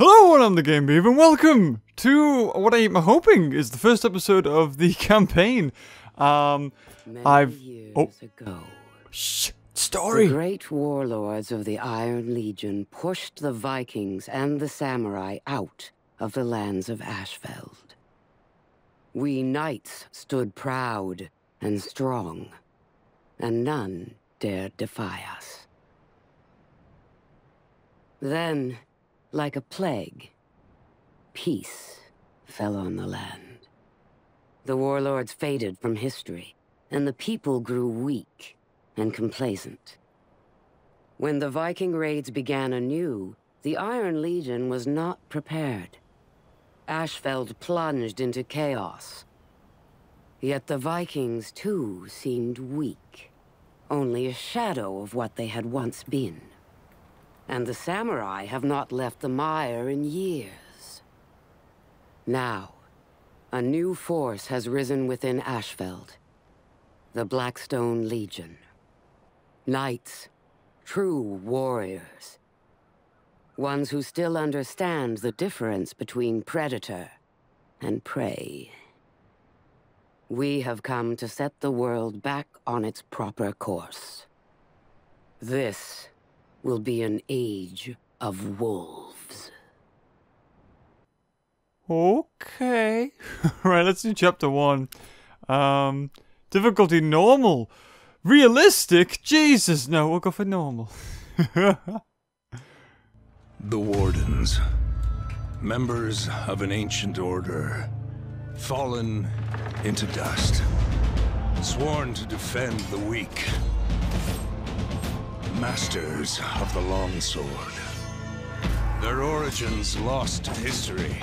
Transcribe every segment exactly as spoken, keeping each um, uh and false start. Hello, and I'm the Gaming Beaver, and welcome to what I'm hoping is the first episode of the campaign. Um, Many I've years oh, ago, shh, story. The great warlords of the Iron Legion pushed the Vikings and the Samurai out of the lands of Ashfeld. We Knights stood proud and strong, and none dared defy us. Then, like a plague, peace fell on the land. The warlords faded from history, and the people grew weak and complacent. When the Viking raids began anew, the Iron Legion was not prepared. Ashfeld plunged into chaos. Yet the Vikings, too, seemed weak, only a shadow of what they had once been. And the Samurai have not left the mire in years. Now, a new force has risen within Ashfeld. The Blackstone Legion. Knights, true warriors. Ones who still understand the difference between predator and prey. We have come to set the world back on its proper course. This will be an age of wolves. Okay. Right, let's do chapter one. Um, difficulty normal. Realistic? Jesus, no, we'll go for normal. The Wardens. Members of an ancient order. Fallen into dust. Sworn to defend the weak. Masters of the longsword. Their origins lost to history.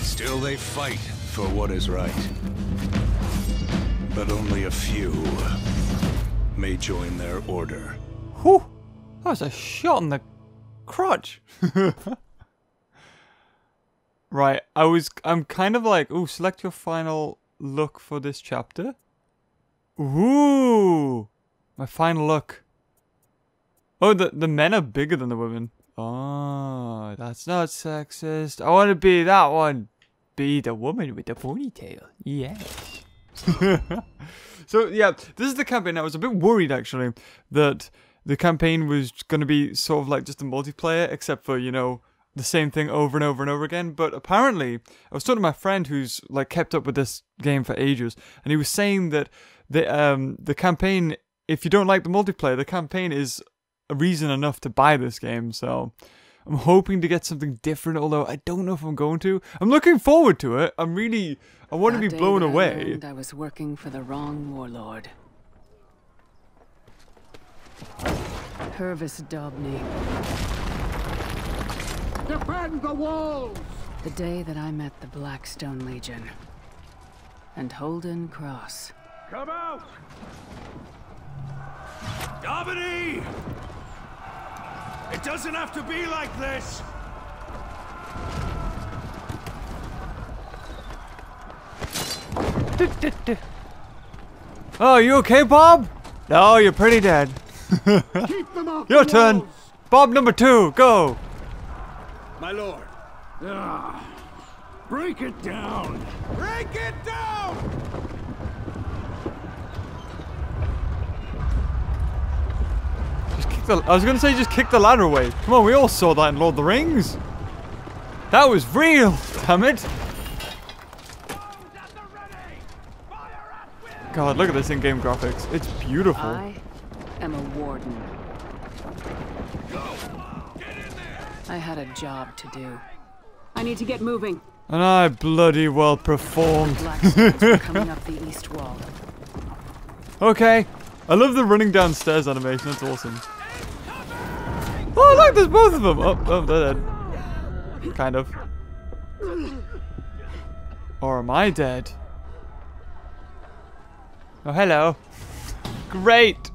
Still they fight for what is right. But only a few may join their order. Whew! That was a shot in the crotch. Right, I was I'm kind of like, ooh, select your final look for this chapter. Ooh! My final look. Oh, the, the men are bigger than the women. Oh, that's not sexist. I want to be that one. Be the woman with the ponytail. Yes. So, yeah, this is the campaign. I was a bit worried, actually, that the campaign was going to be sort of like just a multiplayer, except for, you know, the same thing over and over and over again. But apparently, I was talking to my friend who's, like, kept up with this game for ages, and he was saying that the um the campaign, if you don't like the multiplayer, the campaign is a reason enough to buy this game, so I'm hoping to get something different, although I don't know if I'm going to. I'm looking forward to it. I'm really I want that to be blown day away. I, learned I was working for the wrong warlord. Pervis Dauban. Defend the walls! The day that I met the Blackstone Legion and Holden Cross. Come out! D'Aubney! It doesn't have to be like this! Oh, you okay, Bob? No, you're pretty dead. Keep them off your the turn! Walls. Bob number two, go! My lord. Ugh. Break it down! Break it down! I was gonna say just kick the ladder away. Come on, we all saw that in Lord of the Rings. That was real, damn it. God, look at this in-game graphics. It's beautiful. I am a warden. I had a job to do. I need to get moving. And I bloody well performed. Coming up the east wall. Okay. I love the running downstairs animation. That's awesome. Oh, look, there's both of them. Oh, oh, they're dead. Kind of. Or am I dead? Oh, hello. Great.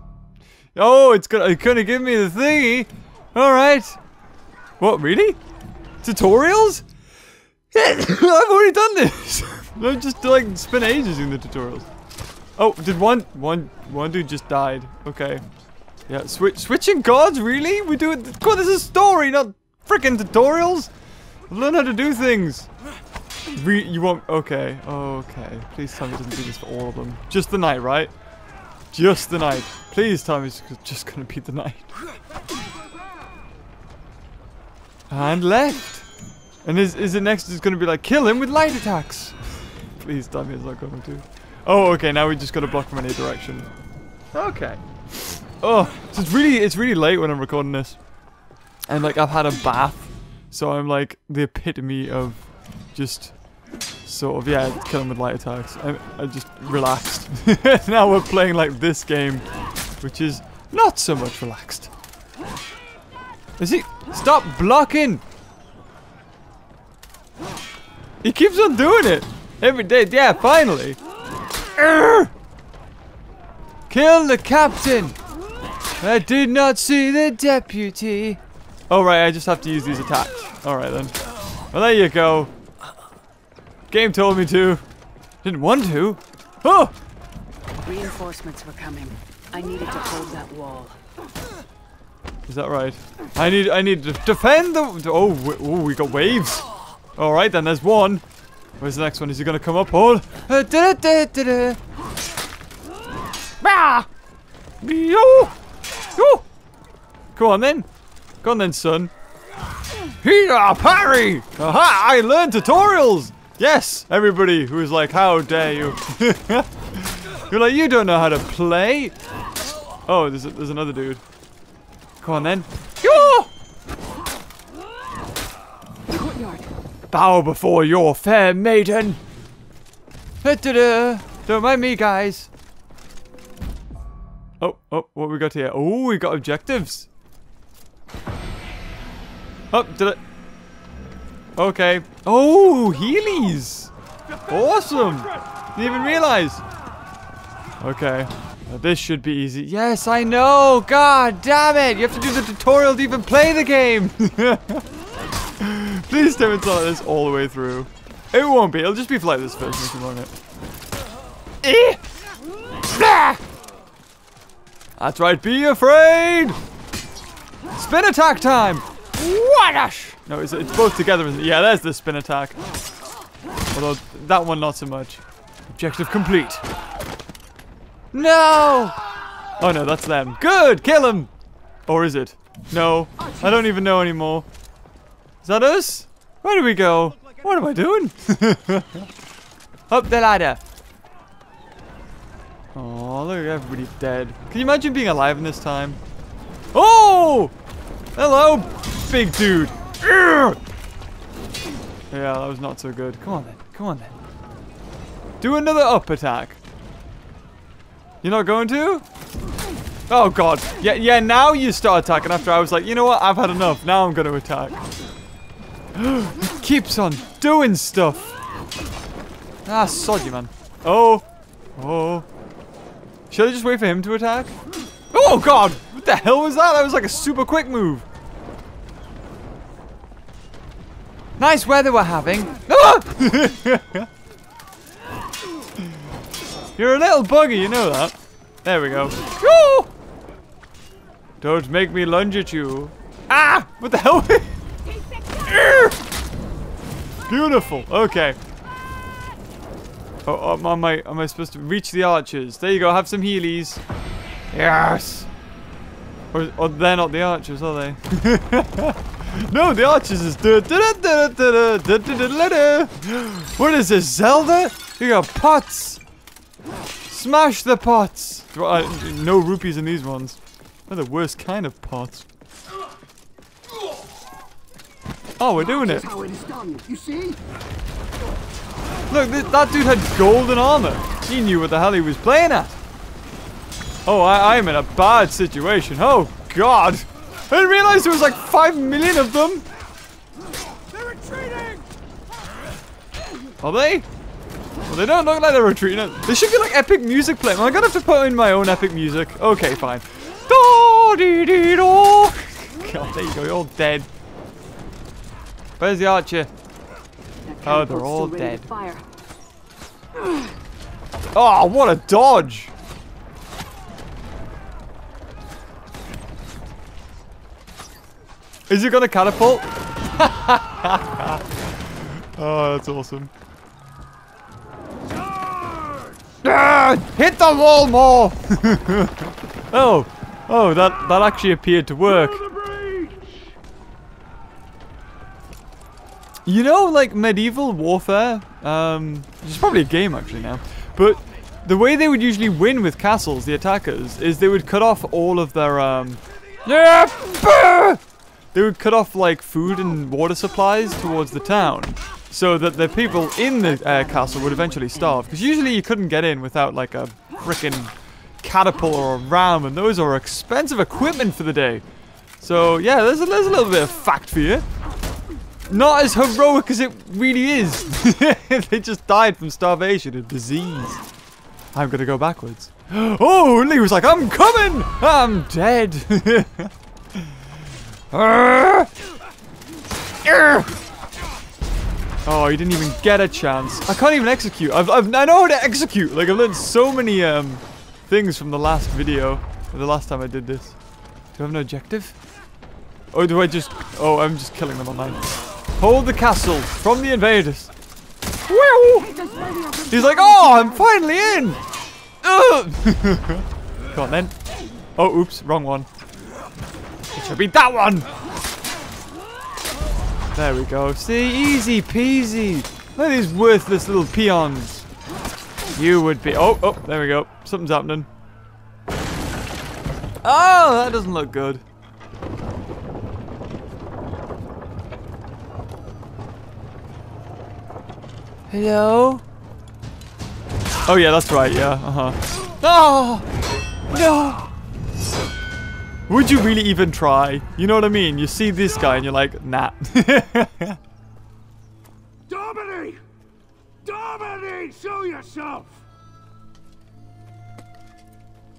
Oh, it's gonna, it's gonna give me the thingy. All right. What, really? Tutorials? I've already done this. I just like spent ages in the tutorials. Oh, did one, one, one dude just died. Okay. Yeah, switch, switching guards, really? We do it, God, this is a story, not freaking tutorials. Learn how to do things! Re you won't- okay, okay. Please tell me it doesn't do this for all of them. Just the knight, right? Just the knight. Please tell me it's just gonna be the knight. And left! And is, is it next is gonna be like, kill him with light attacks! Please tell me it's not going to. Oh, okay, now we just gotta block from any direction. Okay. Oh, so it's really, it's really late when I'm recording this. And like, I've had a bath. So I'm like the epitome of just sort of, yeah, killing with light attacks. I, I just relaxed. Now we're playing like this game, which is not so much relaxed. Is he? Stop blocking! He keeps on doing it! Every day, yeah, finally! Urgh! Kill the captain! I did not see the deputy! Oh right, I just have to use these attacks. Alright then. Well there you go. Game told me to. Didn't want to. Oh! Reinforcements were coming. I needed to hold that wall. Is that right? I need I need to defend the oh, we, oh we got waves! Alright then, there's one. Where's the next one? Is he gonna come up? Hold uh, da da da da. Bah! Yo! Yo! Go on then! Go on then, son. Here, parry! Aha! I learned tutorials! Yes! Everybody who's like, how dare you? You're like, you don't know how to play! Oh, there's, a, there's another dude. Go on then. Yo! Bow before your fair maiden! Da-da-da. Don't mind me, guys. Oh, oh, what we got here? Oh, we got objectives! Oh, did it? Okay. Oh, Heelys! Awesome! Didn't even realize. Okay. Now this should be easy. Yes, I know! God damn it! You have to do the tutorial to even play the game! Please tell me it's like this all the way through. It won't be. It'll just be like this version if you want it. That's right. Be afraid! Spin attack time! Wadash! No, it's, it's both together, isn't it? Yeah, there's the spin attack. Although, that one not so much. Objective complete. No! Oh no, that's them. Good! Kill him! Or is it? No. I don't even know anymore. Is that us? Where do we go? What am I doing? Up the ladder. Oh, look, everybody's dead. Can you imagine being alive in this time? Oh! Hello! Big dude. Yeah, that was not so good. Come on then. Come on then. Do another up attack. You're not going to? Oh god. Yeah, yeah, now you start attacking after I was like, you know what? I've had enough. Now I'm going to attack. It keeps on doing stuff. Ah, sod you, man. Oh. Oh. Should I just wait for him to attack? Oh god. What the hell was that? That was like a super quick move. Nice weather we're having. Ah! You're a little buggy, you know that. There we go. Woo! Don't make me lunge at you. Ah! What the hell? Beautiful. Okay. Oh, oh, am I am I supposed to reach the archers? There you go. Have some Heelys. Yes. Or, or they're not the archers, are they? No, the archers is da da da da da da da da. What is this, Zelda? You got pots. Smash the pots. No rupees in these ones. They're the worst kind of pots. Oh, we're doing it. Look, that dude had golden armor. He knew what the hell he was playing at. Oh, I am in a bad situation. Oh God. I didn't realize there was like five million of them! They're retreating! Are they? Well, they don't look like they're retreating. There should be like epic music playing. Am I gonna have to put in my own epic music? Okay, fine. God, there you go, you're all dead. Where's the archer? Oh, they're all dead. Oh, what a dodge! Is it gonna catapult? Oh, that's awesome. Ah, hit the wall more! Oh, oh, that that actually appeared to work. You know, like medieval warfare. Um, it's probably a game actually now, but the way they would usually win with castles, the attackers, is they would cut off all of their um. They would cut off like food and water supplies towards the town, so that the people in the uh, castle would eventually starve. Because usually you couldn't get in without like a frickin' catapult or a ram, and those are expensive equipment for the day. So yeah, there's a, there's a little bit of fact for you. Not as heroic as it really is. They just died from starvation and disease. I'm gonna go backwards. Oh, Lee was like, I'm coming! I'm dead! Oh, you didn't even get a chance. I can't even execute. I've, I've, I know how to execute. Like, I've learned so many um, things from the last video. The last time I did this. Do I have an objective? Or do I just... Oh, I'm just killing them online. Hold the castle from the invaders. Woo! He's like, oh, I'm finally in! Ugh. Come on, then. Oh, oops. Wrong one. It should be that one! There we go. See? Easy peasy. Look at these worthless little peons. You would be... Oh, oh, there we go. Something's happening. Oh, that doesn't look good. Hello? Oh yeah, that's right, yeah, uh-huh. No! No! Would you really even try? You know what I mean? You see this guy and you're like, nah. Dominique! Dominique! Show yourself!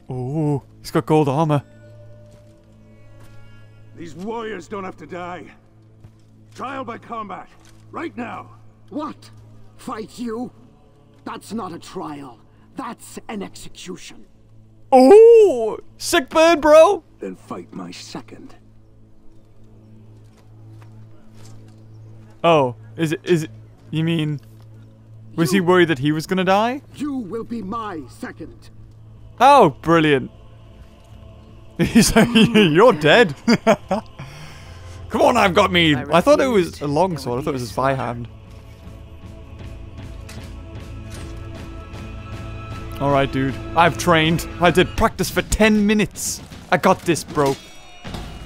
Oh, he's got gold armor. These warriors don't have to die. Trial by combat, right now. What? Fight you? That's not a trial. That's an execution. Oh, sick bird, bro. Then fight my second. Oh, is it? Is it? You mean? Was you, he worried that he was gonna die? You will be my second. Oh, brilliant! He's like, you're dead. Come on, I've got me. I, I thought it was a long sword. I thought it was his by hand. Alright, dude. I've trained. I did practice for ten minutes. I got this, bro.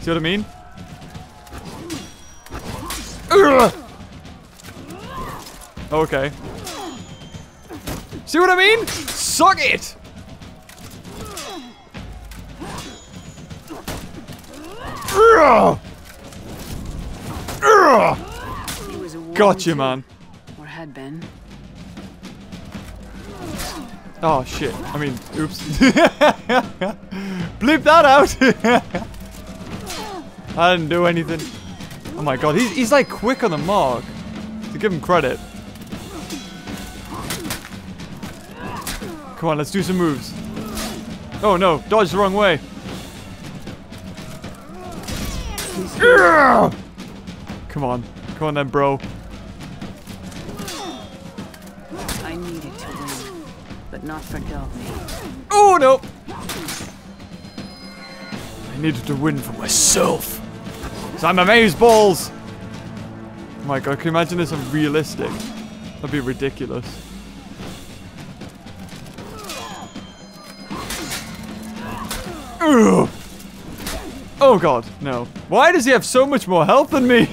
See what I mean? Ugh. Okay. See what I mean? Suck it! Ugh. Ugh. Gotcha, man. Or had been. Oh shit, I mean, oops. Bleep that out! I didn't do anything. Oh my god, he's, he's like quick on the mark. To give him credit. Come on, let's do some moves. Oh no, dodge the wrong way. Come on, come on then, bro. Not for D'Aubney. Oh no! I needed to win for myself. Cause I'm amazed balls. Oh my god, can you imagine this unrealistic? That'd be ridiculous. Ugh. Oh god, no. Why does he have so much more health than me?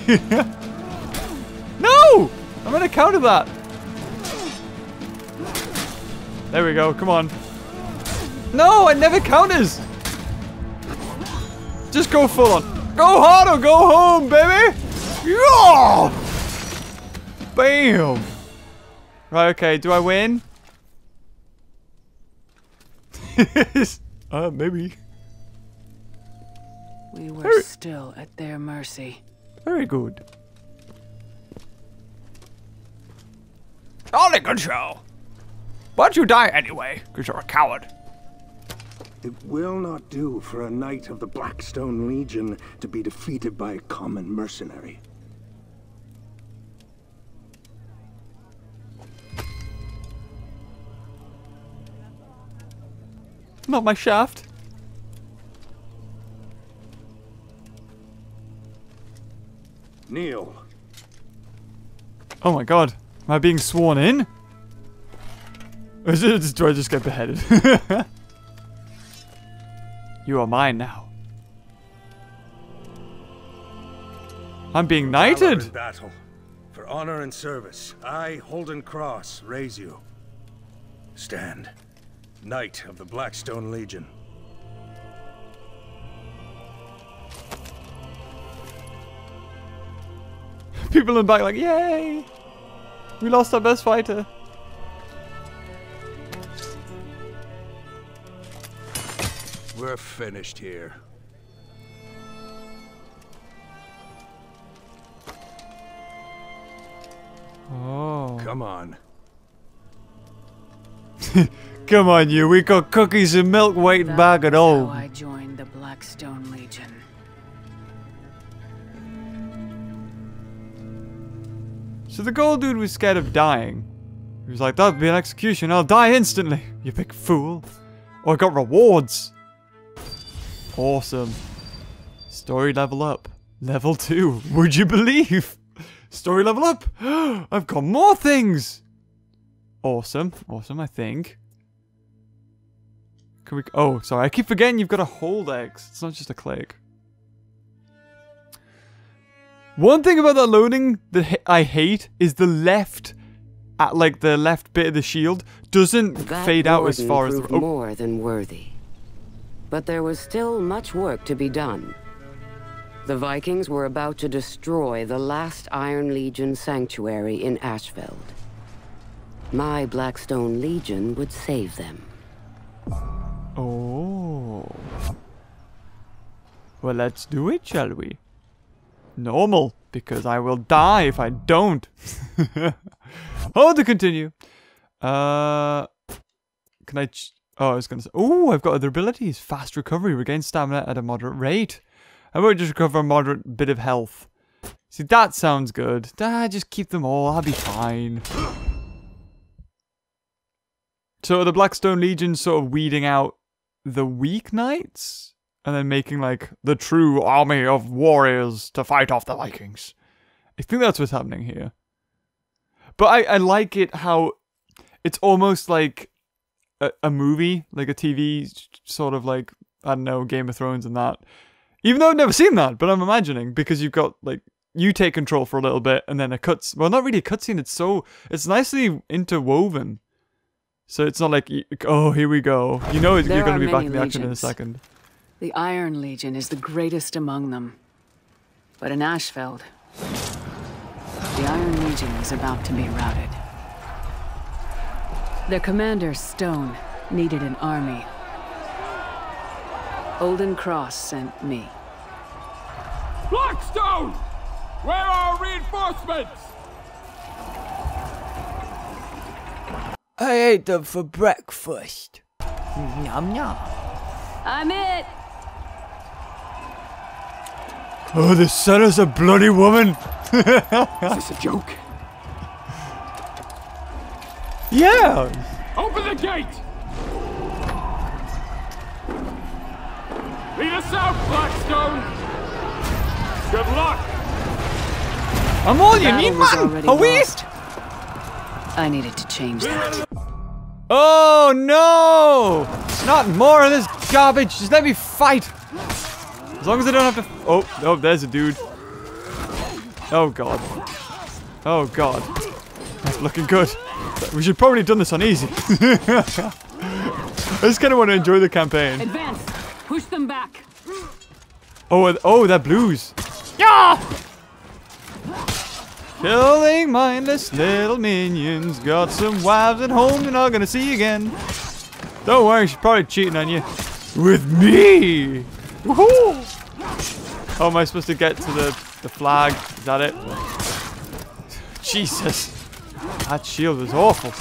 No! I'm gonna counter that. There we go, come on. No, it never counters! Just go full on. Go hard or go home, baby! Yeah! Bam! Right, okay, do I win? uh, maybe. We were very, still at their mercy. Very good. All a good show! But you die anyway, because you're a coward. It will not do for a knight of the Blackstone Legion to be defeated by a common mercenary. Not my shaft. Kneel. Oh my god. Am I being sworn in? Or is it, do I just get beheaded? You are mine now. I'm being knighted. Battle. For honor and service, I, Holden Cross, raise you. Stand. Knight of the Blackstone Legion. People in the back like, yay! We lost our best fighter. We're finished here. Oh. Come on. Come on, you. We got cookies and milk waiting that back at home. I joined the Blackstone Legion. So the gold dude was scared of dying. He was like, that'd be an execution. I'll die instantly. You big fool. Oh, I got rewards. Awesome. Story level up. Level two. Would you believe? Story level up. I've got more things. Awesome. Awesome, I think. Can we... Oh, sorry. I keep forgetting you've got a hold X. It's not just a click. One thing about that loading that I hate is the left, at like the left bit of the shield doesn't that fade out as far as the oh. More than worthy, but there was still much work to be done. The Vikings were about to destroy the last Iron Legion sanctuary in Ashfeld. My Blackstone Legion would save them. Oh, well, let's do it, shall we? Normal, because I will die if I don't. Oh, to continue. Uh, can I? Ch oh, I was gonna say. Oh, I've got other abilities. Fast recovery, regain stamina at a moderate rate. I won't just recover a moderate bit of health. See, that sounds good. Ah, just keep them all. I'll be fine. So the Blackstone Legion sort of weeding out the weak knights. And then making, like, the true army of warriors to fight off the Vikings. I think that's what's happening here. But I, I like it how it's almost like a, a movie, like a T V, sort of like, I don't know, Game of Thrones and that. Even though I've never seen that, but I'm imagining, because you've got, like, you take control for a little bit, and then a cuts. Well, not really a cutscene, it's so, it's nicely interwoven. So it's not like, oh, here we go. You know you're going to be back in the action in a second. The Iron Legion is the greatest among them. But in Ashfeld, the Iron Legion is about to be routed. Their commander, Stone, needed an army. Holden Cross sent me. Blackstone! Where are reinforcements? I ate them for breakfast. Yum yum. I'm it! Oh, the son is a bloody woman! Is this a joke? Yeah! Open the gate! Lead us out, Blackstone! Good luck! I'm all you need, man! Are we? I needed to change that. Oh no! Not more of this garbage! Just let me fight! As long as I don't have to. F oh, oh, there's a dude. Oh god. Oh god. That's looking good. We should probably have done this on easy. I just kind of want to enjoy the campaign. Advance! Push them back! Oh, oh, they're blues! Yeah! Killing mindless little minions. Got some wives at home you're not gonna see again. Don't worry, she's probably cheating on you. With me! Woohoo! How am I supposed to get to the, the flag? Is that it? Jesus. That shield is awful.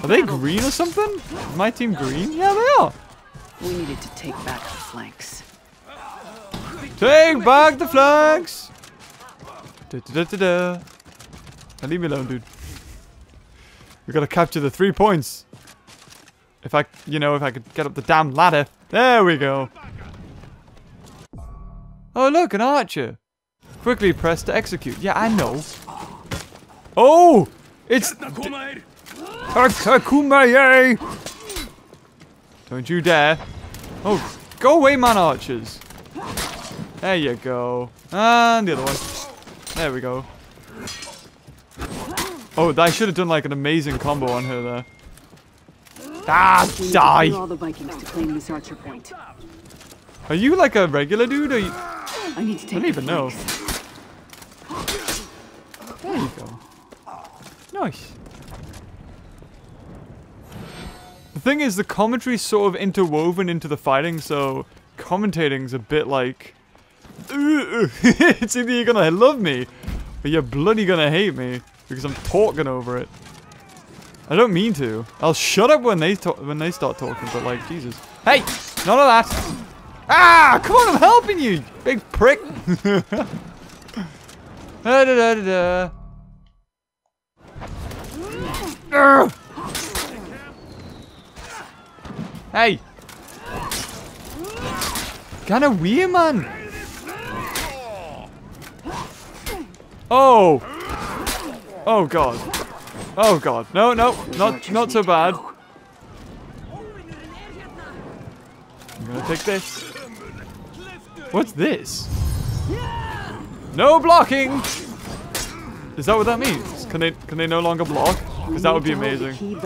Are they green or something? Is my team green? Yeah, they are. We needed to take back the flanks. Take back the flanks! Da, da, da, da, da. Now leave me alone, dude. We gotta capture the three points. If I, you know, if I could get up the damn ladder. There we go. Oh, look, an archer. Quickly press to execute. Yeah, I know. Oh, it's... Don't you dare. Oh, go away, man, archers. There you go. And the other one. There we go. Oh, I should have done, like, an amazing combo on her there. Ah, die! All the Vikings to claim this archer point. Are you like a regular dude? Or you... I need to take I don't even know. There you go. Nice. The thing is, the commentary's sort of interwoven into the fighting, so commentating's a bit like... It's either you're gonna love me, or you're bloody gonna hate me, because I'm talking over it. I don't mean to. I'll shut up when they talk, when they start talking, but like, Jesus. Hey! None of that! Ah! Come on, I'm helping you, big prick! da, da, da, da, da. Hey! Kinda weird, man! Oh! Oh, God. Oh god, no, no, not not so bad. I'm gonna take this. What's this? No blocking! Is that what that means? Can they can they no longer block? Because that would be amazing.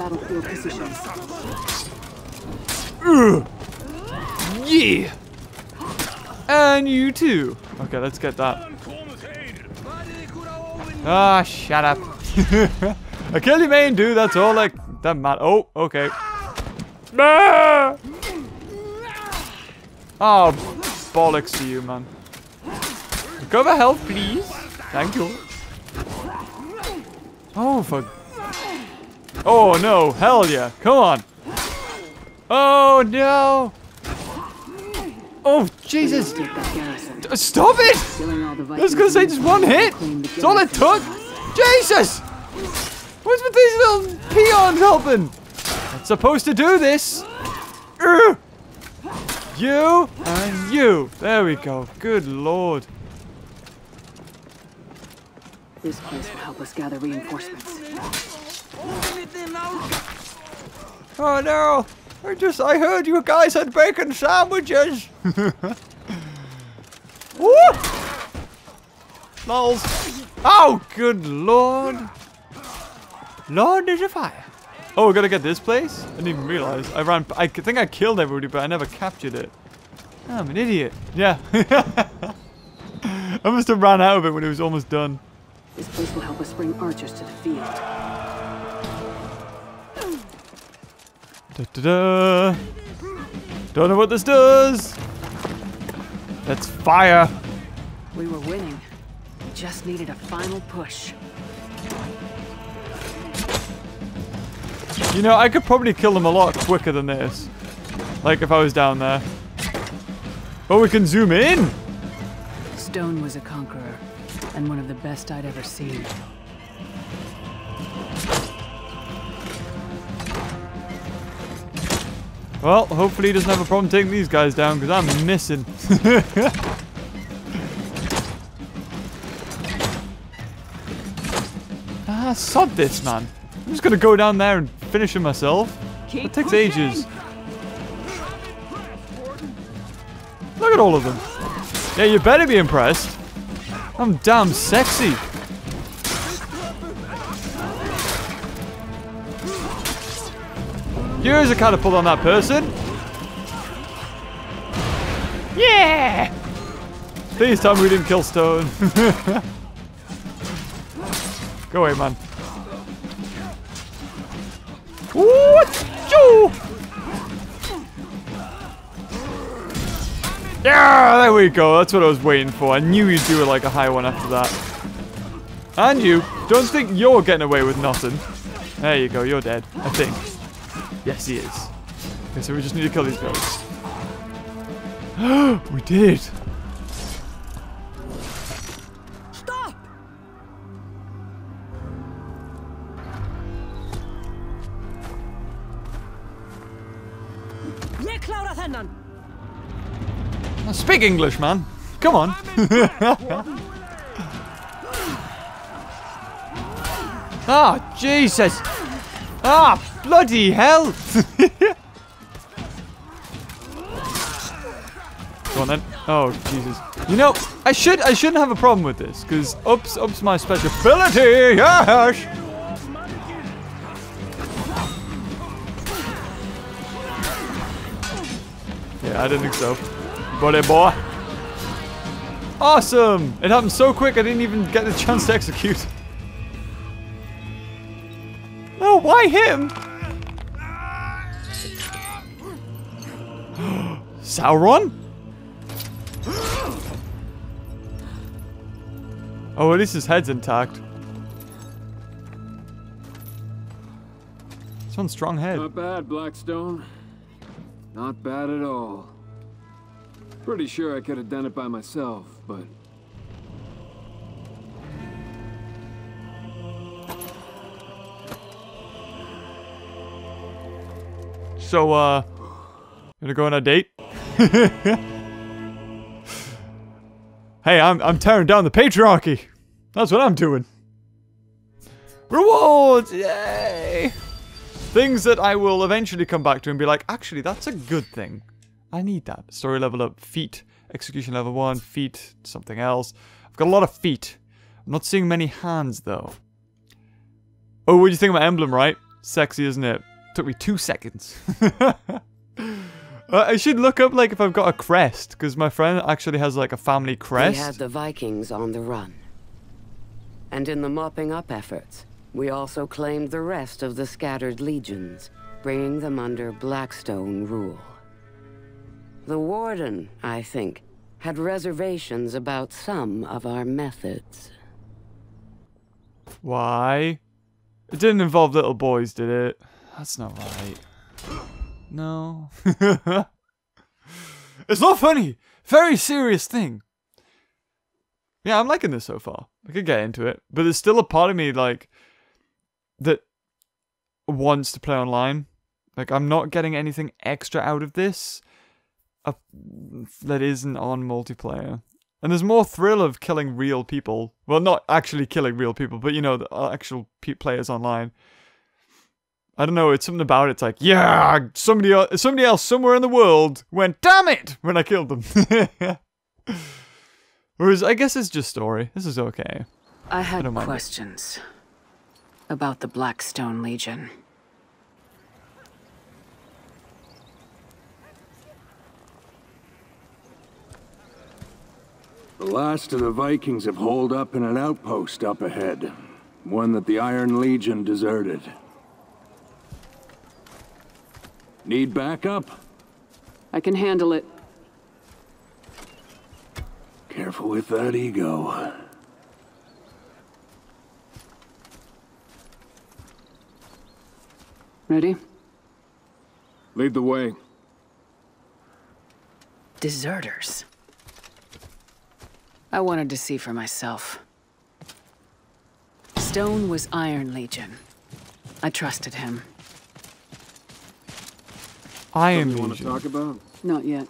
Ugh. Yeah! And you too. Okay, let's get that. Ah, shut up. I killed your main dude, that's all like that matter. Oh, okay. Ah! Oh, bollocks to you, man. Recover health, please. Thank you. Oh, for... Oh, no. Hell yeah. Come on. Oh, no. Oh, Jesus. Stop it. I was going to say just one hit. That's all it took. Jesus. What's with these little peons helping? I'm supposed to do this. Urgh. You and you. There we go. Good lord. This place will help us gather reinforcements. Oh no! I just I heard you guys had bacon sandwiches. Woo! Lols. Oh, good lord. Lord, there's a fire. Oh, we're gonna get this place? I didn't even realize. I ran. I think I killed everybody, but I never captured it. I'm an idiot. Yeah. I must have ran out of it when it was almost done. This place will help us bring archers to the field. Da, da, da. Don't know what this does. That's fire. We were winning. We just needed a final push. You know, I could probably kill them a lot quicker than this. Like, if I was down there. Oh, we can zoom in! Stone was a conqueror, and one of the best I'd ever seen. Well, hopefully he doesn't have a problem taking these guys down, because I'm missing. Ah, sod this, man. I'm just going to go down there and finish him myself. It takes ages. Look at all of them. Yeah, you better be impressed. I'm damn sexy. Use a catapult on that person. Yeah! Please tell me we didn't kill Stone. Go away, man. Yeah, there we go. That's what I was waiting for. I knew you'd do like a high one after that. And you don't think you're getting away with nothing. There you go. You're dead. I think. Yes, he is. Okay, so we just need to kill these guys. We did. Stop. I speak English, man. Come on. Ah, oh, Jesus. Ah, oh, bloody hell. Go on then. Oh, Jesus. You know, I should I shouldn't have a problem with this, because ups ups my speciality. Yes. Yeah, I didn't think so. Got it, boy. Awesome! It happened so quick I didn't even get the chance to execute. No, why him? Sauron? Oh, at least his head's intact. This one's strong head. Not bad, Blackstone. Not bad at all. Pretty sure I could have done it by myself, but... So, uh... gonna go on a date? Hey, I'm, I'm tearing down the patriarchy. That's what I'm doing. Rewards! Yay! Things that I will eventually come back to and be like, actually, that's a good thing. I need that. Story level up, feet, execution level one, feet, something else. I've got a lot of feet. I'm not seeing many hands, though. Oh, what do you think of my emblem, right? Sexy, isn't it? Took me two seconds. Uh, I should look up, like, if I've got a crest, because my friend actually has, like, a family crest. We had the Vikings on the run. And in the mopping up efforts, we also claimed the rest of the scattered legions, bringing them under Blackstone rule. The Warden, I think, had reservations about some of our methods. Why? It didn't involve little boys, did it? That's not right. No. It's not funny. Very serious thing. Yeah, I'm liking this so far. I could get into it. But there's still a part of me, like, that wants to play online. Like, I'm not getting anything extra out of this uh, that isn't on multiplayer. And there's more thrill of killing real people. Well, not actually killing real people, but, you know, the actual players online. I don't know, it's something about it, it's like, yeah, somebody else, somebody else somewhere in the world went, damn it, when I killed them. Whereas, I guess it's just story. This is okay. I had I questions it. about the Blackstone Legion. The last of the Vikings have holed up in an outpost up ahead. One that the Iron Legion deserted. Need backup? I can handle it. Careful with that ego. Ready? Lead the way. Deserters. I wanted to see for myself. Stone was Iron Legion. I trusted him. I am want to talk about? Not yet.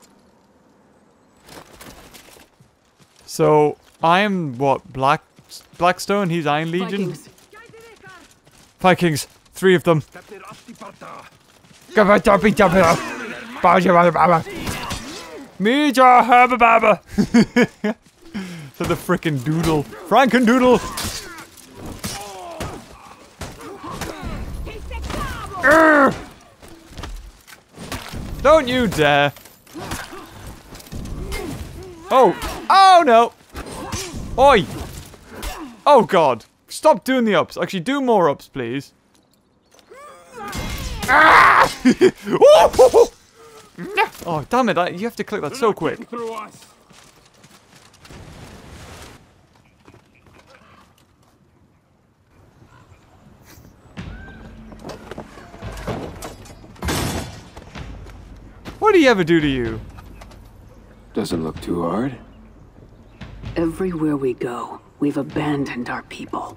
So I am what Black Blackstone. He's Iron Legion. Vikings. Vikings, three of them. Major Herbababa. So the frickin' doodle, Franken doodle. Urgh. Don't you dare! Oh! Oh no! Oi! Oh god! Stop doing the ups. Actually, do more ups, please. Ah! Oh damn it! I, you have to click that so quick. What do you ever do to you? Doesn't look too hard. Everywhere we go, we've abandoned our people.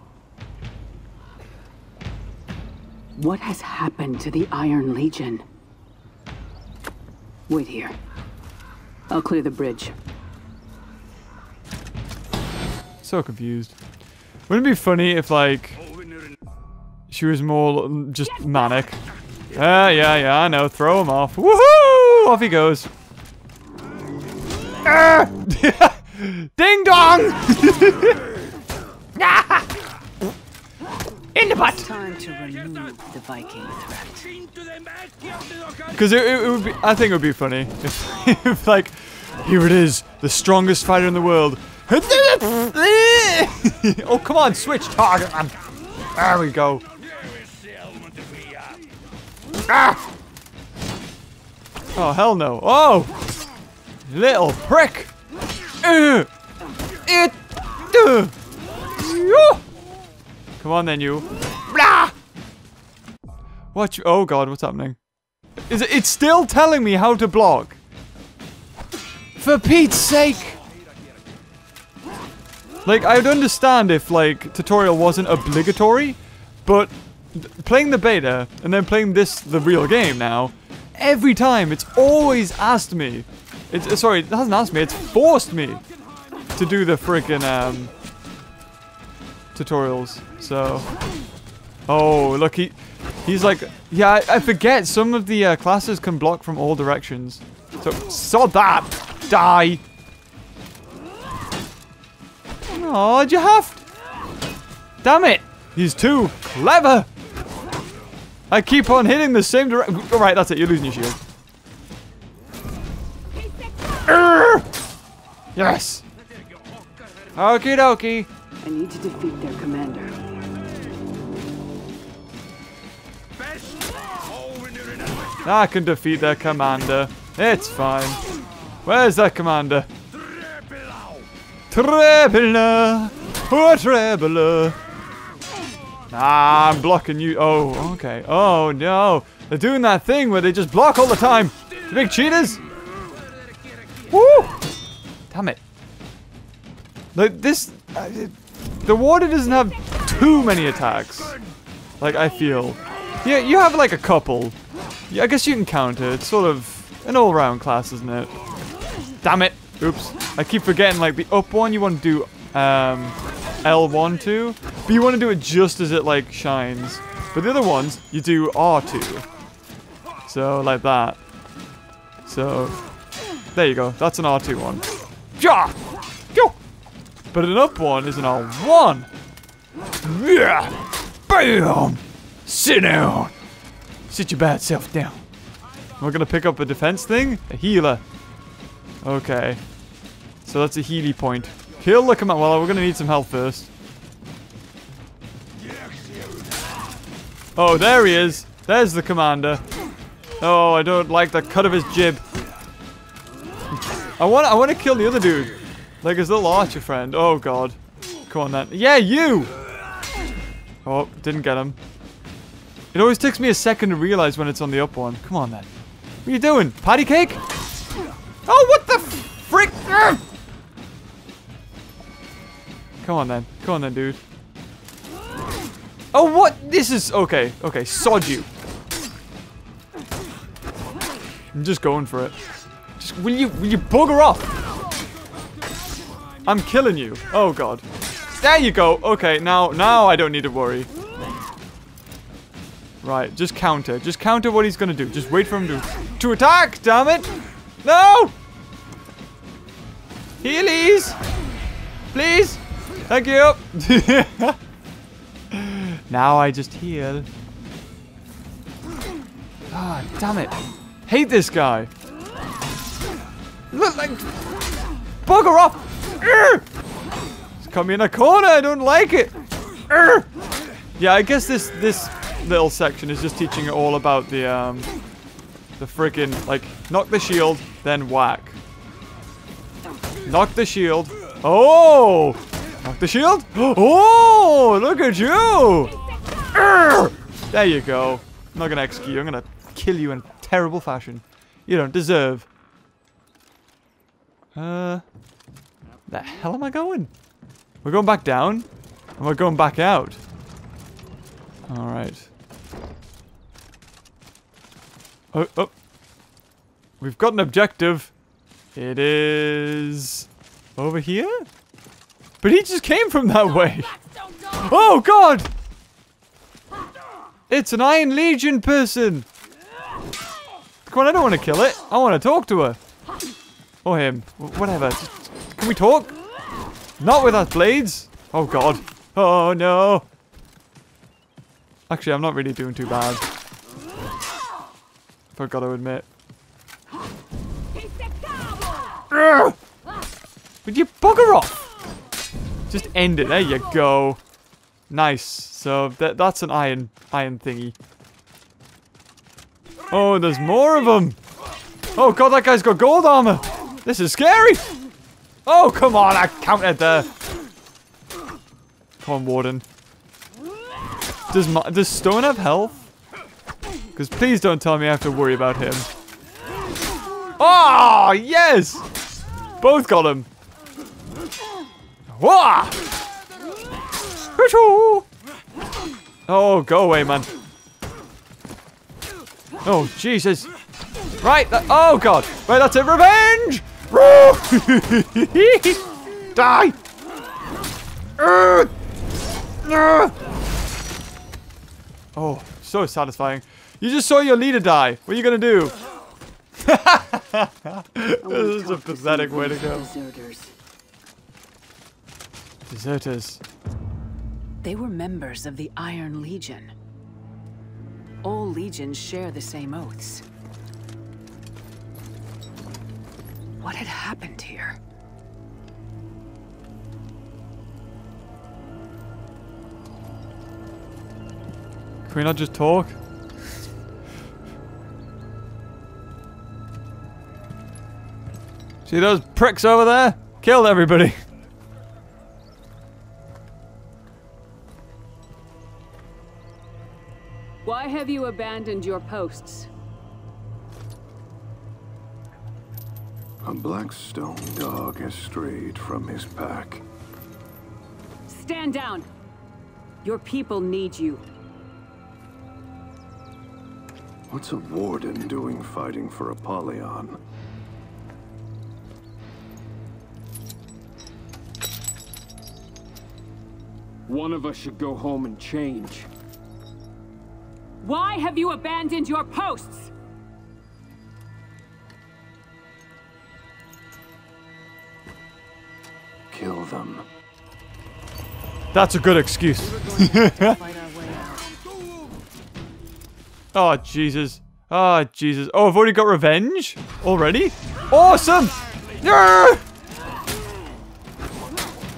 What has happened to the Iron Legion? Wait here. I'll clear the bridge. So confused. Wouldn't it be funny if, like, she was more just manic? Yeah, uh, yeah, yeah, I know. Throw him off. Woohoo! Off he goes. Uh, Ding dong! In the butt! Time to remove the Viking threat. Because it, it, it would be, I think it would be funny if, if, like, here it is, the strongest fighter in the world. Oh, come on, switch target. There we go. Ah! Oh, hell no. Oh! Little prick! Uh, it, uh, Come on then, you. Blah! What you- oh god, what's happening? Is it- it's still telling me how to block. For Pete's sake! Like, I'd understand if, like, tutorial wasn't obligatory, but playing the beta, and then playing this, the real game now, every time it's always asked me, it's, sorry, it hasn't asked me, it's forced me to do the freaking um, tutorials, so. Oh, look, he, he's like, yeah, I, I forget, some of the uh, classes can block from all directions. So, sod that, die. Oh, you have to? Damn it! He's too clever! I keep on hitting the same direction. Alright, that's it. You're losing your shield. Yes! Okie dokie. I need to defeat their commander. I can defeat their commander. It's fine. Where's that commander? Trebula! Poor Trebula! Ah, I'm blocking you. Oh, okay. Oh, no. They're doing that thing where they just block all the time. The big cheaters! Woo! Damn it. Like, this... Uh, the warder doesn't have too many attacks. Like, I feel. Yeah, you have, like, a couple. Yeah, I guess you can count it. It's sort of an all-round class, isn't it? Damn it. Oops. I keep forgetting, like, the up one you want to do um, L one to, but you want to do it just as it, like, shines. But the other ones, you do R two. So, like that. So, there you go. That's an R two one. Yeah! But an up one is an R one. Yeah! Bam! Sit down! Sit your bad self down. We're going to pick up a defense thing. A healer. Okay. So that's a healy point. He'll look him up. Well, we're going to need some health first. Oh, there he is. There's the commander. Oh, I don't like the cut of his jib. I want I want to kill the other dude. Like his little archer friend. Oh, God. Come on, then. Yeah, you! Oh, didn't get him. It always takes me a second to realize when it's on the up one. Come on, then. What are you doing? Patty cake? Oh, what the frick? Urgh! Come on then. Come on then, dude. Oh, what? This is... Okay. Okay. Sod you. I'm just going for it. Just, will you... Will you bugger off? I'm killing you. Oh, God. There you go. Okay. Now... Now I don't need to worry. Right. Just counter. Just counter what he's gonna do. Just wait for him to... To attack! Damn it! No! Healies! Please! Thank you! Now I just heal. Ah, damn it. Hate this guy. Look like... Bugger off! Urgh! It's got me in a corner, I don't like it! Urgh! Yeah, I guess this, this little section is just teaching it all about the, um... the freaking, like, knock the shield, then whack. Knock the shield. Oh! Knock the shield. Oh! Look at you! Urgh! There you go. I'm not gonna execute you. I'm gonna kill you in terrible fashion. You don't deserve. Uh... The hell am I going? We're going back down? And we're going back out. Alright. Oh, oh. We've got an objective. It is over here? But he just came from that way. Oh god! It's an Iron Legion person! Come on, I don't want to kill it. I want to talk to her. Or him. Whatever. Can we talk? Not with our blades. Oh god. Oh no. Actually, I'm not really doing too bad. I've got to admit. Urgh! Would you bugger off? Just end it. There you go. Nice. So that that's an iron iron thingy. Oh, there's more of them. Oh god, that guy's got gold armor. This is scary. Oh come on, I countered there. Come on, Warden. Does my, does Stone have health? Because please don't tell me I have to worry about him. Oh, yes! Both got him. Wah! Oh, go away, man. Oh, Jesus. Right, that, oh, God. Wait, that's it. Revenge! Die! Oh, so satisfying. You just saw your leader die. What are you going to do? This is a pathetic way to go. Deserters. Deserters. They were members of the Iron Legion. All legions share the same oaths. What had happened here? Can we not just talk? See those pricks over there? Killed everybody. Why have you abandoned your posts? A Blackstone dog has strayed from his pack. Stand down. Your people need you. What's a Warden doing fighting for Apollyon? One of us should go home and change. Why have you abandoned your posts? Kill them. That's a good excuse. Oh, Jesus. Oh, Jesus. Oh, I've already got revenge? Already? Awesome! Yeah!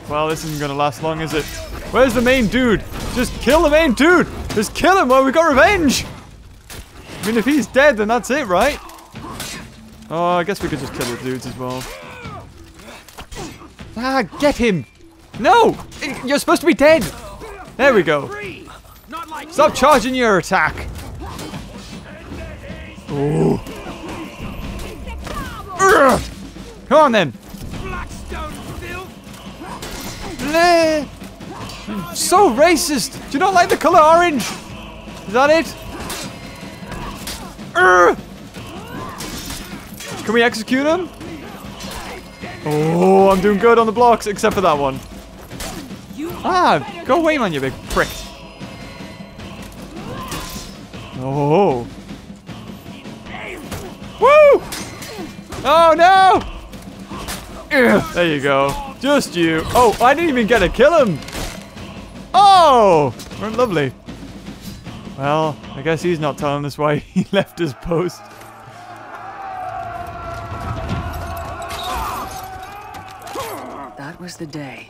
Well, this isn't gonna last long, is it? Where's the main dude? Just kill the main dude! Just kill him while we got revenge! I mean, if he's dead, then that's it, right? Oh, I guess we could just kill the dudes as well. Ah, get him! No! You're supposed to be dead! There we go. Stop charging your attack! Ooh. Come on, then! Nah. So racist! Do you not like the color orange? Is that it? Urgh. Can we execute him? Oh, I'm doing good on the blocks, except for that one. Ah, go away, man, you big prick. Oh. Woo! Oh, no! Urgh. There you go. Just you. Oh, I didn't even get to kill him. Oh, weren't lovely. Well, I guess he's not telling us why he left his post. That was the day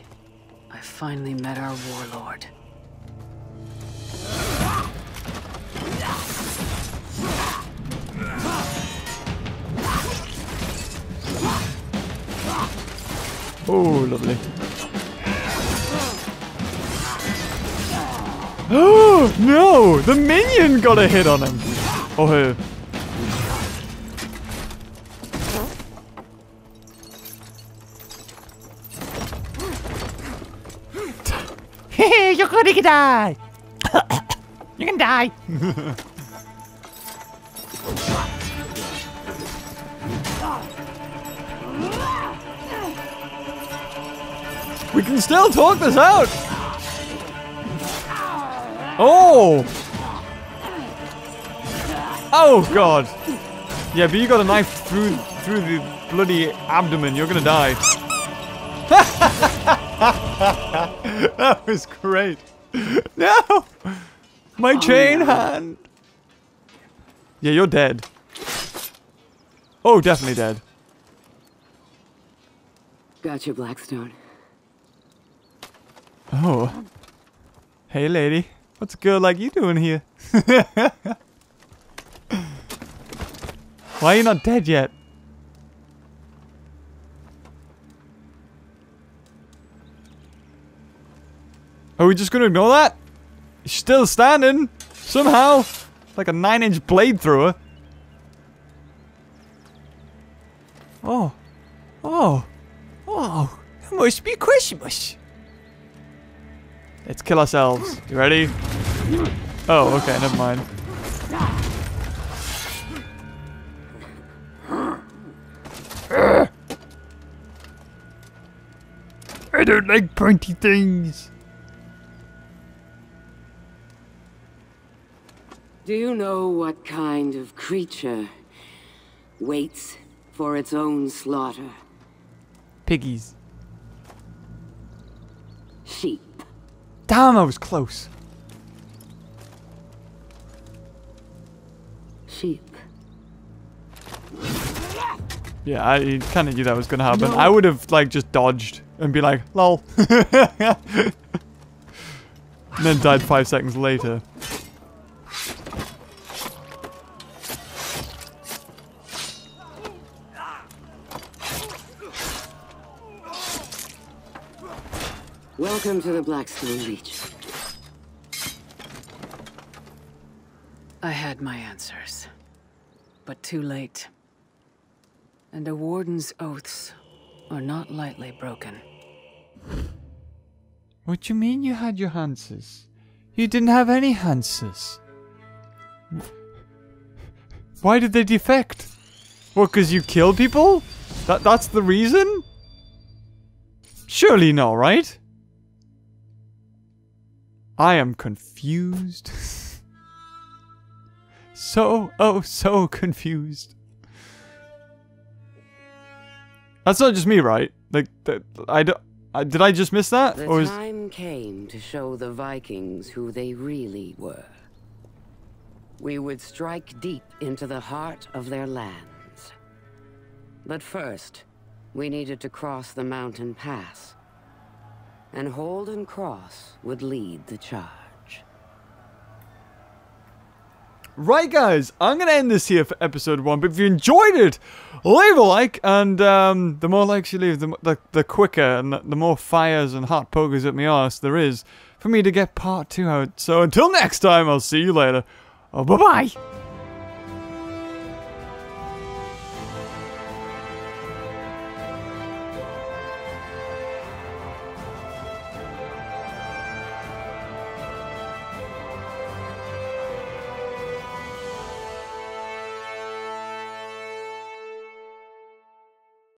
I finally met our warlord. Oh, lovely. Oh, no! The minion got a hit on him! Or her. Hey, you're gonna die! You can die! We can still talk this out! Oh! Oh, God! Yeah, but you got a knife through through the bloody abdomen. You're gonna die. That was great. No! My chain hand! Yeah, you're dead. Oh, definitely dead. Gotcha, Blackstone. Oh. Hey, lady. What's a girl like you doing here? Why are you not dead yet? Are we just gonna ignore that? She's still standing. Somehow. Like a nine inch blade through her. Oh. Oh. Oh. It must be Christmas. Let's kill ourselves. You ready? Oh, okay. Never mind. I don't like pointy things. Do you know what kind of creature waits for its own slaughter? Piggies. Sheep. Damn, I was close. Sheep. Yeah, I kind of knew that was going to happen. No. I would have, like, just dodged and be like, lol. And then died five seconds later. Welcome to the Blackstone Reach. I had my answers, but too late. And a warden's oaths are not lightly broken. What you mean you had your answers? You didn't have any answers. Why did they defect? What, because you kill people? That that's the reason? Surely not, right? I am confused. So, oh, so confused. That's not just me, right? Like, that, I don't, I, did I just miss that? The or time came to show the Vikings who they really were. We would strike deep into the heart of their lands. But first, we needed to cross the mountain pass. And Holden Cross would lead the charge. Right, guys, I'm going to end this here for episode one, but if you enjoyed it, leave a like, and um, the more likes you leave, the, the, the quicker, and the, the more fires and hot pokers at me arse there is for me to get part two out. So until next time, I'll see you later. Oh, bye-bye!